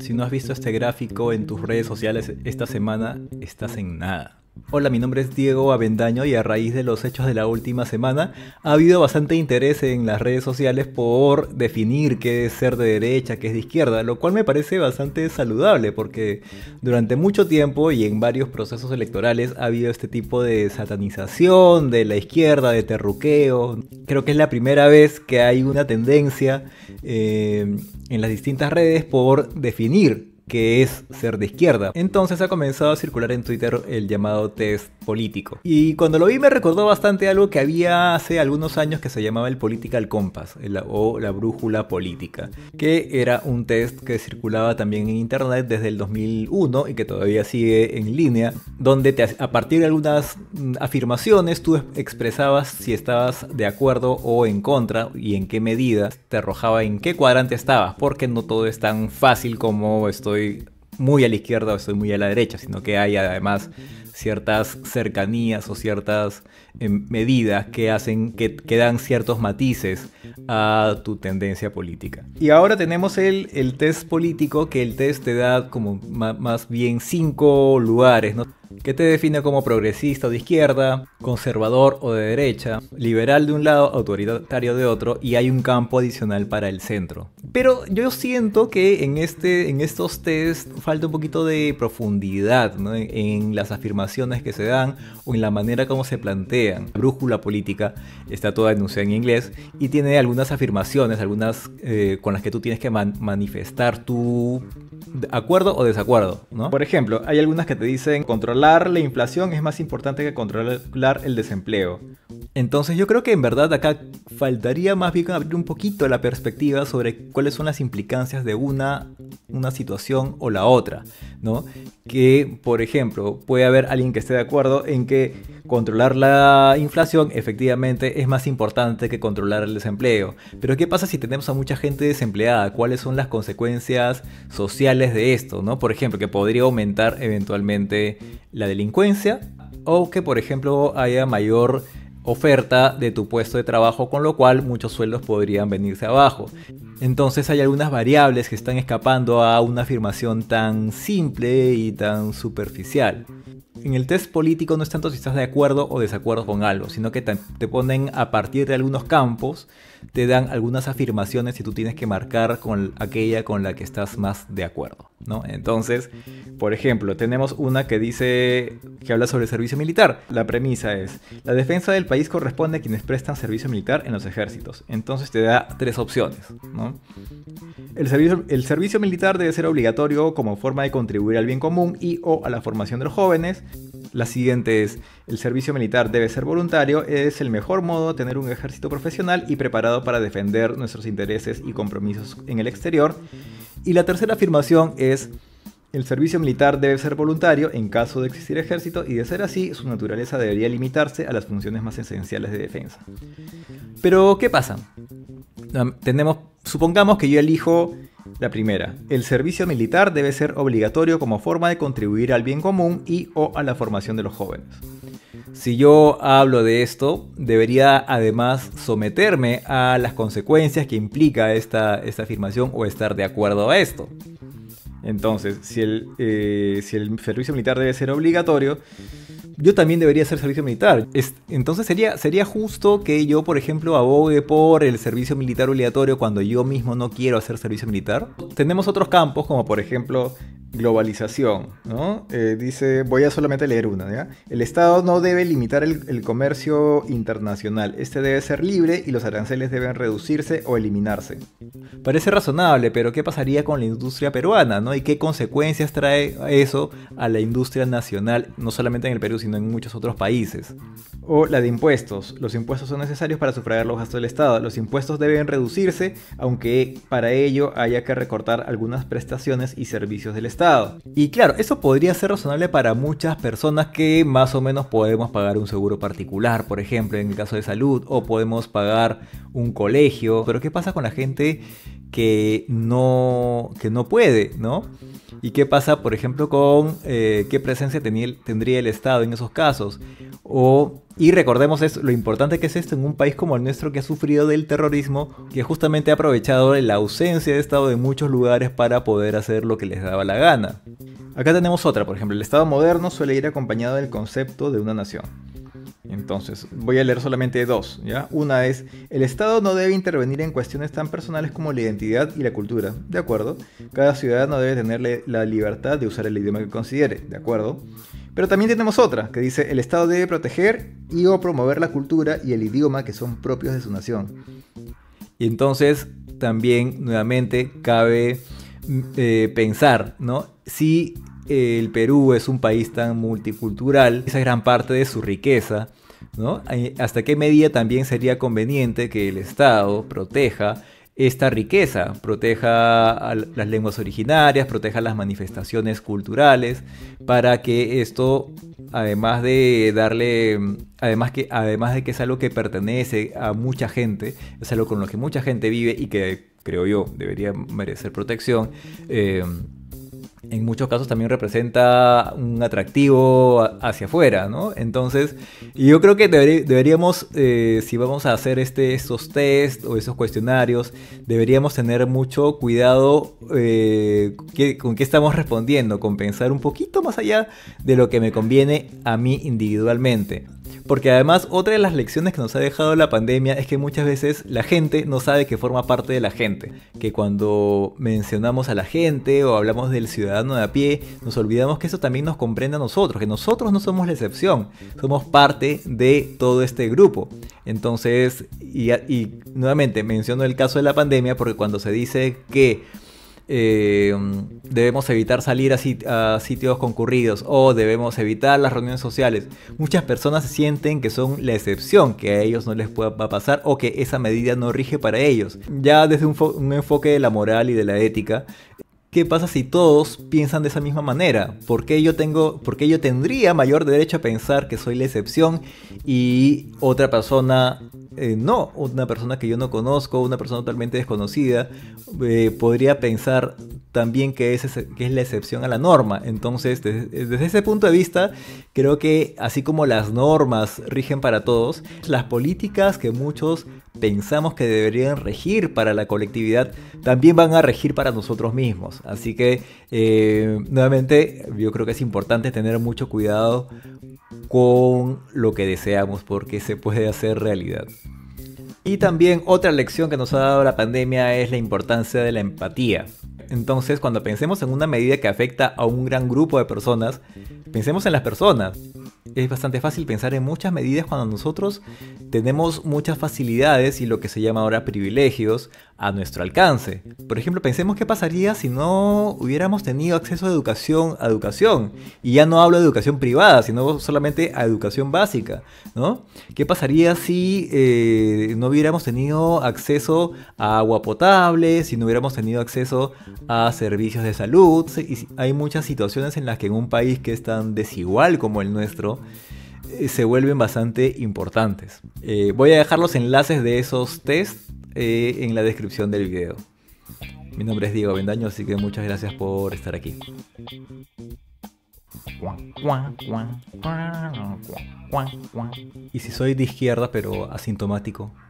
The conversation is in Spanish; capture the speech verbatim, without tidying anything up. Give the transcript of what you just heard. Si no has visto este gráfico en tus redes sociales esta semana, estás en nada. Hola, mi nombre es Diego Avendaño y a raíz de los hechos de la última semana ha habido bastante interés en las redes sociales por definir qué es ser de derecha, qué es de izquierda, lo cual me parece bastante saludable porque durante mucho tiempo y en varios procesos electorales ha habido este tipo de satanización de la izquierda, de terruqueo. Creo que es la primera vez que hay una tendencia eh, en las distintas redes por definir que es ser de izquierda. Entonces ha comenzado a circular en Twitter el llamado Test Político. Y cuando lo vi me recordó bastante algo que había hace algunos años que se llamaba el Political Compass el, o la brújula política, que era un test que circulaba también en internet desde el dos mil uno y que todavía sigue en línea, donde te, a partir de algunas afirmaciones tú expresabas si estabas de acuerdo o en contra y en qué medida, te arrojaba en qué cuadrante estabas, porque no todo es tan fácil como estoy muy a la izquierda o estoy muy a la derecha, sino que hay además ciertas cercanías o ciertas eh, medidas que hacen que, que dan ciertos matices a tu tendencia política. Y ahora tenemos el, el test político, que el test te da como más, más bien cinco lugares, ¿no? Que te define como progresista o de izquierda, conservador o de derecha, liberal de un lado, autoritario de otro, y hay un campo adicional para el centro. Pero yo siento que en, este, en estos test falta un poquito de profundidad, ¿no? en, en las afirmaciones que se dan o en la manera como se plantean. La brújula política está toda enunciada en inglés y tiene algunas afirmaciones, algunas eh, con las que tú tienes que man manifestar tu acuerdo o desacuerdo, ¿no? Por ejemplo, hay algunas que te dicen controlar la inflación es más importante que controlar el desempleo. Entonces yo creo que en verdad acá faltaría más bien abrir un poquito la perspectiva sobre cuáles son las implicancias de una, una situación o la otra, ¿no? Que, por ejemplo, puede haber alguien que esté de acuerdo en que controlar la inflación efectivamente es más importante que controlar el desempleo. Pero ¿qué pasa si tenemos a mucha gente desempleada? ¿Cuáles son las consecuencias sociales de esto, ¿no? Por ejemplo, que podría aumentar eventualmente la delincuencia o que, por ejemplo, haya mayor oferta de tu puesto de trabajo, con lo cual muchos sueldos podrían venirse abajo. Entonces hay algunas variables que están escapando a una afirmación tan simple y tan superficial. En el test político no es tanto si estás de acuerdo o desacuerdo con algo, sino que te, te ponen a partir de algunos campos, te dan algunas afirmaciones y tú tienes que marcar con aquella con la que estás más de acuerdo, ¿no? Entonces, por ejemplo, tenemos una que dice, que habla sobre el servicio militar. La premisa es, la defensa del país corresponde a quienes prestan servicio militar en los ejércitos. Entonces te da tres opciones, ¿no? El servicio, el servicio militar debe ser obligatorio como forma de contribuir al bien común y o a la formación de los jóvenes. La siguiente es, el servicio militar debe ser voluntario, es el mejor modo de tener un ejército profesional y preparado para defender nuestros intereses y compromisos en el exterior. Y la tercera afirmación es, el servicio militar debe ser voluntario en caso de existir ejército y de ser así, su naturaleza debería limitarse a las funciones más esenciales de defensa. Pero, ¿qué pasa? Tenemos, supongamos que yo elijo la primera. El servicio militar debe ser obligatorio como forma de contribuir al bien común y o a la formación de los jóvenes. Si yo hablo de esto, debería además someterme a las consecuencias que implica esta, esta afirmación o estar de acuerdo a esto. Entonces, si el, eh, si el servicio militar debe ser obligatorio, yo también debería hacer servicio militar. Entonces sería, sería justo que yo, por ejemplo, abogue por el servicio militar obligatorio cuando yo mismo no quiero hacer servicio militar. Tenemos otros campos como, por ejemplo, globalización, ¿no? Eh, dice, voy a solamente leer una, ¿ya? El Estado no debe limitar el, el comercio internacional. Este debe ser libre y los aranceles deben reducirse o eliminarse. Parece razonable, pero ¿qué pasaría con la industria peruana, ¿no? ¿Y qué consecuencias trae eso a la industria nacional, no solamente en el Perú, sino en muchos otros países? O la de impuestos. Los impuestos son necesarios para sufragar los gastos del Estado. Los impuestos deben reducirse, aunque para ello haya que recortar algunas prestaciones y servicios del Estado. Estado. Y claro, eso podría ser razonable para muchas personas que más o menos podemos pagar un seguro particular, por ejemplo, en el caso de salud, o podemos pagar un colegio. Pero ¿qué pasa con la gente que no, que no puede, ¿no? ¿Y qué pasa, por ejemplo, con eh, qué presencia tenía, tendría el Estado en esos casos? O Y recordemos es lo importante que es esto en un país como el nuestro, que ha sufrido del terrorismo, que justamente ha aprovechado la ausencia de Estado de muchos lugares para poder hacer lo que les daba la gana. Acá tenemos otra, por ejemplo, el Estado moderno suele ir acompañado del concepto de una nación. Entonces, voy a leer solamente dos, ¿ya? Una es, el Estado no debe intervenir en cuestiones tan personales como la identidad y la cultura, ¿de acuerdo? Cada ciudadano debe tener la libertad de usar el idioma que considere, ¿de acuerdo? Pero también tenemos otra, que dice, el Estado debe proteger y o promover la cultura y el idioma que son propios de su nación. Y entonces, también, nuevamente, cabe eh, pensar, ¿no? Si el Perú es un país tan multicultural, esa gran parte de su riqueza, ¿no? ¿Hasta qué medida también sería conveniente que el Estado proteja esta riqueza? Proteja a las lenguas originarias, proteja las manifestaciones culturales, para que esto, además de darle, además, que, además de que es algo que pertenece a mucha gente, es algo con lo que mucha gente vive y que, creo yo, debería merecer protección, eh, en muchos casos también representa un atractivo hacia afuera, ¿no? Entonces, yo creo que deberíamos, eh, si vamos a hacer este, estos test o esos cuestionarios, deberíamos tener mucho cuidado eh, que, con qué estamos respondiendo, con pensar un poquito más allá de lo que me conviene a mí individualmente. Porque además, otra de las lecciones que nos ha dejado la pandemia es que muchas veces la gente no sabe que forma parte de la gente. Que cuando mencionamos a la gente o hablamos del ciudadano de a pie, nos olvidamos que eso también nos comprende a nosotros, que nosotros no somos la excepción, somos parte de todo este grupo. Entonces, y, y nuevamente menciono el caso de la pandemia porque cuando se dice que Eh, debemos evitar salir a, sit- a sitios concurridos o debemos evitar las reuniones sociales, muchas personas sienten que son la excepción, que a ellos no les pueda pasar o que esa medida no rige para ellos. Ya desde un, un enfoque de la moral y de la ética, ¿qué pasa si todos piensan de esa misma manera? ¿Por qué yo tengo, por qué yo tendría mayor derecho a pensar que soy la excepción y otra persona Eh, no, una persona que yo no conozco, una persona totalmente desconocida, eh, podría pensar también que es, que es la excepción a la norma? Entonces, desde, desde ese punto de vista, creo que así como las normas rigen para todos, las políticas que muchos pensamos que deberían regir para la colectividad, también van a regir para nosotros mismos. Así que, eh, nuevamente, yo creo que es importante tener mucho cuidado con lo que deseamos, porque se puede hacer realidad. Y también otra lección que nos ha dado la pandemia es la importancia de la empatía. Entonces, cuando pensemos en una medida que afecta a un gran grupo de personas, pensemos en las personas. Es bastante fácil pensar en muchas medidas cuando nosotros tenemos muchas facilidades y lo que se llama ahora privilegios a nuestro alcance. Por ejemplo, pensemos qué pasaría si no hubiéramos tenido acceso a educación, a educación. Y ya no hablo de educación privada, sino solamente a educación básica, ¿no? ¿Qué pasaría si eh, no hubiéramos tenido acceso a agua potable, si no hubiéramos tenido acceso a servicios de salud? Y hay muchas situaciones en las que en un país que es tan desigual como el nuestro, se vuelven bastante importantes. Eh, voy a dejar los enlaces de esos test eh, en la descripción del video. Mi nombre es Diego Avendaño, así que muchas gracias por estar aquí. Y si soy de izquierda pero asintomático...